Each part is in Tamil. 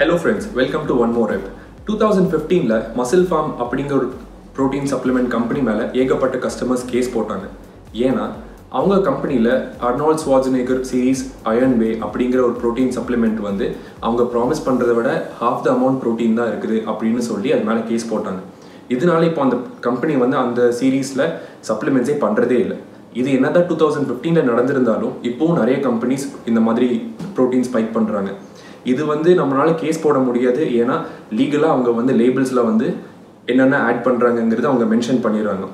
Hello friends, welcome to One More Rep. 2015 la Muscle Farm அப்படிங்கற ஒரு protein supplement company மேல ஏகப்பட்ட customers case போட்டாங்க. ஏனா அவங்க கம்பெனில Arnold Schwarzenegger series Iron Way அப்படிங்கற ஒரு protein supplement வந்து அவங்க promise பண்றதை விட half the amount protein தான் இருக்குது அப்படினு சொல்லி அது மேல case போட்டாங்க. இதனால இப்போ அந்த கம்பெனி வந்து அந்த சீரிஸ்ல சப்ளிமெண்ட்ஸே பண்றதே இல்ல. இது என்னடா 2015 ல நடந்துறதாலும் இப்போ நிறைய கம்பெனிஸ் இந்த மாதிரி protein spike பண்றாங்க. இது வந்து நம்மளால கேஸ் போட முடியாது ஏனா லீகலா அவங்க வந்து லேபிள்ஸ்ல வந்து என்னென்ன ஆட் பண்றாங்கங்கறது அவங்க மென்ஷன் பண்ணிடுறாங்க.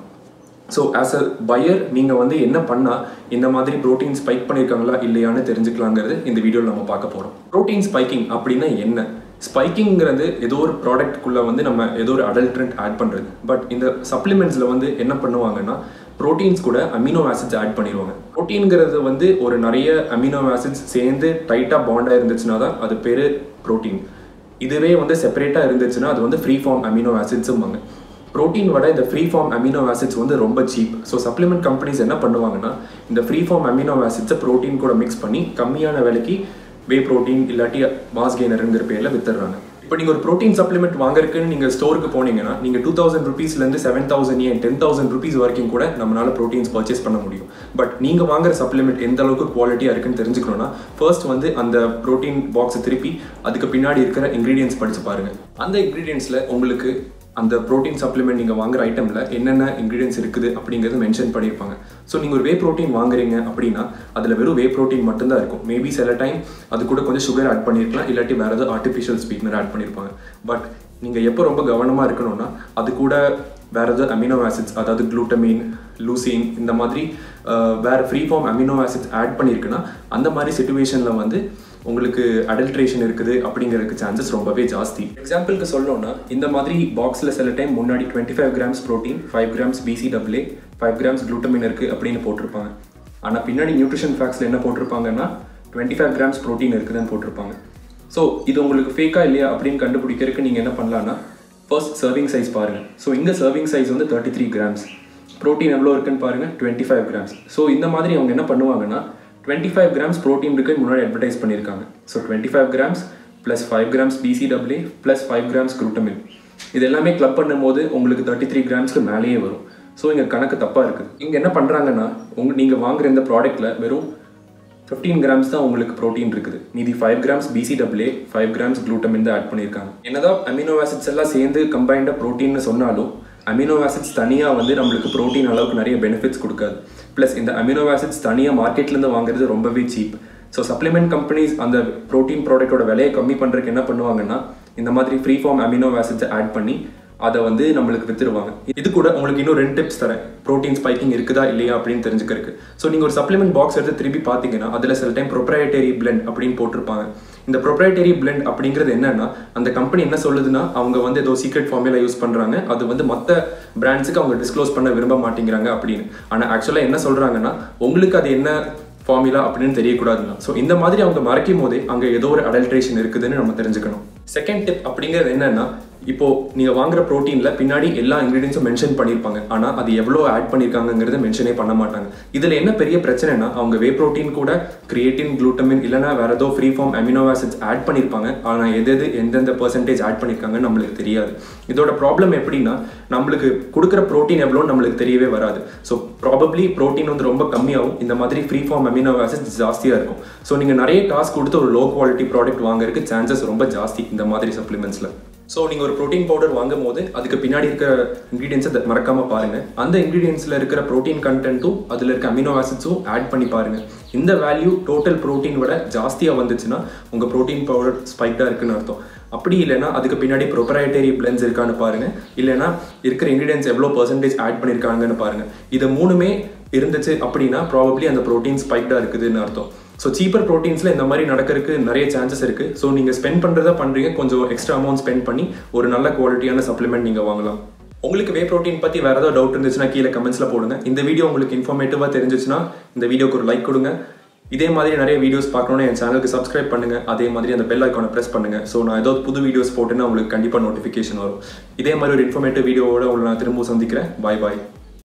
சோ as a buyer நீங்க வந்து என்ன பண்ணா இந்த மாதிரி புரோட்டீன் ஸ்பைக் பண்ணிருக்காங்களா இல்லையான்னு தெரிஞ்சுக்கலாம்ங்கறது இந்த வீடியோல நம்ம பார்க்க போறோம். புரோட்டீன் ஸ்பைக்கிங் அப்படினா என்ன? ஸ்பைக்கிங்ங்கிறது ஏதோ ஒரு ப்ராடக்ட்க்குள்ள வந்து நம்ம ஏதோ ஒரு அடல்ட்ரன்ட் ஆட் பண்றது. பட் இந்த சப்ளிமெண்ட்ஸ்ல வந்து என்ன பண்ணுவாங்கன்னா புரோட்டீன்ஸ் கூட அமினோ ஆசிட்ஸ் ஆட் பண்ணிடுவாங்க. புரோட்டீன்ங்கிறது வந்து ஒரு நிறைய அமினோ ஆசிட்ஸ் சேர்ந்து டைட்டாக பாண்டாக இருந்துச்சுன்னா தான் அது பேர் புரோட்டீன். இதுவே வந்து செப்பரேட்டாக இருந்துச்சுன்னா அது வந்து ஃப்ரீ ஃபார்ம் அமினோ ஆசிட்ஸும்பாங்க. புரோட்டீன் விட இந்த ஃப்ரீ ஃபார்ம் அமினோ ஆசிட்ஸ் வந்து ரொம்ப சீப். ஸோ சப்ளிமெண்ட் கம்பெனிஸ் என்ன பண்ணுவாங்கன்னா இந்த ஃப்ரீ ஃபார்ம் அமினோ ஆசிட்ஸை புரோட்டீன் கூட மிக்ஸ் பண்ணி கம்மியான விலைக்கு வே புரோட்டீன் இல்லாட்டி மாஸ் கெய்னருங்கிற பேரில் வித்துடுறாங்க. இப்போ நீங்கள் ஒரு புரோட்டீன் சப்ளிமெண்ட் வாங்குறதுக்குன்னு நீங்கள் ஸ்டோருக்கு போனீங்கன்னா நீங்கள் 2000 ருபீஸ்லேருந்து 7000 ஏன் 10,000 ருபீஸ் வரைக்கும் கூட நம்மளால் ப்ரோட்டீன்ஸ் பர்ச்சேஸ் பண்ண முடியும். பட் நீங்கள் வாங்குற சப்ளிமெண்ட் எந்த அளவுக்கு குவாலிட்டியாக இருக்குன்னு தெரிஞ்சுக்கணும்னா ஃபர்ஸ்ட் வந்து அந்த ப்ரோட்டீன் பாக்ஸை திருப்பி அதுக்கு பின்னாடி இருக்கிற இன்க்ரீடியன்ஸ் படித்து பாருங்கள். அந்த இன்க்ரீடியன்ஸில் உங்களுக்கு அந்த ப்ரோட்டீன் சப்ளிமெண்ட் நீங்கள் வாங்குற ஐட்டமில் என்னென்ன இன்க்ரீடியன்ஸ் இருக்குது அப்படிங்கிறது மென்ஷன் பண்ணியிருப்பாங்க. ஸோ நீங்கள் ஒரு வே ப்ரோட்டீன் வாங்குறீங்க அப்படின்னா அதில் வெறும் வே ப்ரோட்டீன் மட்டும்தான் இருக்கும். மேபி சில டைம் அது கூட கொஞ்சம் சுகர் ஆட் பண்ணியிருக்கலாம் இல்லாட்டி வேறு ஏதாவது ஆர்டிஃபிஷியல் ஸ்வீட்னர் ஆட் பண்ணியிருப்பாங்க. பட் நீங்கள் எப்போ ரொம்ப கவனமாக இருக்கணும்னா அது கூட வேறு ஏதாவது அமினோ ஆசிட்ஸ் அதாவது குளூட்டமின் லூசின் இந்த மாதிரி வேறு free form amino acids add பண்ணியிருக்குன்னா அந்த மாதிரி சிச்சுவேஷனில் வந்து உங்களுக்கு அடல்ட்ரேஷன் இருக்குது அப்படிங்கிறதுக்கு சான்சஸ் ரொம்பவே ஜாஸ்தி. எக்ஸாம்பிளுக்கு சொல்லணும்னா இந்த மாதிரி பாக்ஸில் சில டைம் முன்னாடி 25 grams protein 5 grams BCAA 5 grams glutamine இருக்குது அப்படின்னு போட்டிருப்பாங்க. ஆனால் பின்னாடி நியூட்ரிஷன் ஃபேக்ட்ஸில் என்ன போட்டிருப்பாங்கன்னா 25 grams ப்ரோட்டீன் இருக்குதுன்னு போட்டிருப்பாங்க. ஸோ இது உங்களுக்கு ஃபேக்காக இல்லையா அப்படின்னு கண்டுபிடிக்கிறதுக்கு நீங்கள் என்ன பண்ணலான்னா ஃபர்ஸ்ட் சர்விங் சைஸ் பாருங்கள். ஸோ இங்கே சர்விங் சைஸ் வந்து 33 grams ப்ரோட்டீன் எவ்வளோ இருக்குன்னு பாருங்கள் 25 grams. ஸோ இந்த மாதிரி அவங்க என்ன பண்ணுவாங்கன்னா 25 grams ப்ரோட்டீன் இருக்குன்னு முன்னாடி அட்வர்டைஸ் பண்ணியிருக்காங்க. So 25 grams plus 5 grams BCAA plus 5 grams glutamine இது எல்லாமே கிளப் பண்ணும்போது உங்களுக்கு 33 gramsக்கு மேலேயே வரும். ஸோ இங்கே கணக்கு தப்பாக இருக்குது. இங்கே என்ன பண்ணுறாங்கன்னா நீங்கள் வாங்குற இந்த ப்ராடக்ட்டில் வெறும் 15 grams தான் உங்களுக்கு ப்ரோட்டீன் இருக்குது. மீதி 5 grams BCAA 5 grams குளூட்டமின் தான் ஆட் பண்ணியிருக்காங்க. என்னதான் அமினோ ஆசிட்ஸ் எல்லாம் சேர்ந்து கம்பைண்டாக ப்ரோட்டீன்னு சொன்னாலும் அமினோ ஆசிட்ஸ் தனியாக வந்து நம்மளுக்கு ப்ரோட்டீன் அளவுக்கு நிறைய பெனிஃபிட்ஸ் கொடுக்காது. ப்ளஸ் இந்த அமினோ ஆசிட்ஸ் தனியாக மார்க்கெட்லேருந்து வாங்குறது ரொம்பவே சீப். ஸோ சப்ளிமெண்ட் கம்பெனிஸ் அந்த ப்ரோட்டீன் ப்ராடக்டோட விலையை கம்மி பண்ணுறதுக்கு என்ன பண்ணுவாங்கன்னா இந்த மாதிரி ஃப்ரீ ஃபார்ம் அமினோ ஆசிட்ஸை ஆட் பண்ணி அதை வந்து நம்மளுக்கு வித்துடுவாங்க. இது கூட உங்களுக்கு இன்னும் 2 டிப்ஸ் தரேன் ப்ரோட்டீன் ஸ்பைக்கிங் இருக்குதா இல்லையா அப்படின்னு தெரிஞ்சுக்கிறதுக்கு. ஸோ நீங்கள் ஒரு சப்ளிமெண்ட் பாக்ஸ் எடுத்து திருப்பி பார்த்தீங்கன்னா அதில் சில டைம் ப்ரொப்ரையட்டரி பிளெண்ட் அப்படின்னு போட்டிருப்பாங்க. இந்த ப்ரொப்ரையட்டரி பிளெண்ட் அப்படிங்கிறது என்னன்னா அந்த கம்பெனி என்ன சொல்லுதுன்னா அவங்க வந்து ஏதோ சீக்ரெட் ஃபார்முலா யூஸ் பண்ணுறாங்க அது வந்து மற்ற பிராண்ட்ஸுக்கு அவங்க டிஸ்க்ளோஸ் பண்ண விரும்ப மாட்டேங்கிறாங்க அப்படின்னு. ஆனால் ஆக்சுவலாக என்ன சொல்கிறாங்கன்னா உங்களுக்கு அது என்ன ஃபார்முலா அப்படின்னு தெரியக்கூடாதுன்னா. ஸோ இந்த மாதிரி அவங்க மறைக்கும் போதே அங்கே ஏதோ ஒரு அடல்ட்ரேஷன் இருக்குதுன்னு நம்ம தெரிஞ்சுக்கணும். செகண்ட் டிப் அப்படிங்கிறது என்னன்னா இப்போது நீங்கள் வாங்குற ப்ரோட்டீனில் பின்னாடி எல்லா இன்க்ரீடியன்ஸும் மென்ஷன் பண்ணியிருப்பாங்க. ஆனால் அது எவ்வளோ ஆட் பண்ணியிருக்காங்கங்கிறத மென்ஷனே பண்ண மாட்டாங்க. இதில் என்ன பெரிய பிரச்சனைனா அவங்க வே ப்ரோட்டீன் கூட கிரியேட்டின் குளூட்டமின் இல்லைனா வேறு ஏதோ free form amino acids add பண்ணியிருப்பாங்க. ஆனால் எது எந்தெந்த பர்சன்டேஜ் ஆட் பண்ணியிருக்காங்கன்னு நம்மளுக்கு தெரியாது. இதோட ப்ராப்ளம் எப்படின்னா நம்மளுக்கு கொடுக்குற ப்ரோட்டீன் எவ்வளோன்னு நம்மளுக்கு தெரியவே வராது. ஸோ ப்ராபப்ளி ப்ரோட்டீன் வந்து ரொம்ப கம்மியாகவும் இந்த மாதிரி ஃப்ரீ ஃபார்ம் அமினோ ஆசிட்ஸ் ஜாஸ்தியாக இருக்கும். ஸோ நீங்கள் நிறைய காசு கொடுத்து ஒரு லோ குவாலிட்டி ப்ராடக்ட் வாங்குறதுக்கு சான்சஸ் ரொம்ப ஜாஸ்தி இந்த மாதிரி சப்ளிமெண்ட்ஸில். ஸோ நீங்கள் ஒரு ப்ரோட்டீன் பவுடர் வாங்கும் போது அதுக்கு பின்னாடி இருக்கிற இன்க்ரீடியன்ஸை மறக்காமல் பாருங்கள். அந்த இன்க்ரீடியன்ஸில் இருக்கிற ப்ரோட்டீன் கண்டென்ட்டும் அதில் இருக்க அமினோ ஆசிட்ஸும் ஆட் பண்ணி பாருங்கள். இந்த வேல்யூ டோட்டல் ப்ரோட்டீன் விட ஜாஸ்தியாக வந்துச்சுன்னா உங்கள் ப்ரோட்டீன் பவுடர் ஸ்பைக்டாக இருக்குன்னு அர்த்தம். அப்படி இல்லைனா அதுக்கு பின்னாடி ப்ரொப்ரையட்டரி பிளெண்ட்ஸ் இருக்கான்னு பாருங்கள். இல்லைனா இருக்கிற இன்க்ரீடியன்ஸ் எவ்வளோ பர்சன்டேஜ் ஆட் பண்ணியிருக்காங்கன்னு பாருங்கள். இது மூணுமே இருந்துச்சு அப்படின்னா ப்ராபப்லி அந்த ப்ரோட்டீன் ஸ்பைக்டாக இருக்குதுன்னு அர்த்தம். ஸோ சீப்பர் ப்ரோட்டீன்ஸில் இந்த மாதிரி நடக்கிறதுக்கு நிறைய சான்சஸ் இருக்குது. ஸோ நீங்கள் ஸ்பெண்ட் பண்ணுறதா பண்ணுறீங்க கொஞ்சம் எக்ஸ்ட்ரா அமௌண்ட் ஸ்பெண்ட் பண்ணி ஒரு நல்ல குவாலிட்டியான சப்ளிமெண்ட் நீங்கள் வாங்கலாம். உங்களுக்கு வே ப்ரோட்டீன் பற்றி வேறு ஏதாவது டவுட் இருந்துச்சுன்னா கீழே கமெண்ட்ஸில் போடுங்க. இந்த வீடியோ உங்களுக்கு இன்ஃபார்மேட்டிவாக தெரிஞ்சிச்சுன்னா இந்த வீடியோக்கு ஒரு லைக் கொடுங்க. இதே மாதிரி நிறைய வீடியோஸ் பார்க்கணுன்னா என் சேனலுக்கு சப்ஸ்கிரைப் பண்ணுங்கள். அதே மாதிரி அந்த பெல் ஐக்கானை ப்ரெஸ் பண்ணுங்கள். ஸோ நான் ஏதாவது புது வீடியோஸ் போட்டேன்னா உங்களுக்கு கண்டிப்பாக நோட்டிஃபிகேஷன் வரும். இதே மாதிரி ஒரு இன்ஃபார்மேட்டிவ் வீடியோவோட உங்களை நான் திரும்ப சந்திக்கிறேன். பாய் பாய்.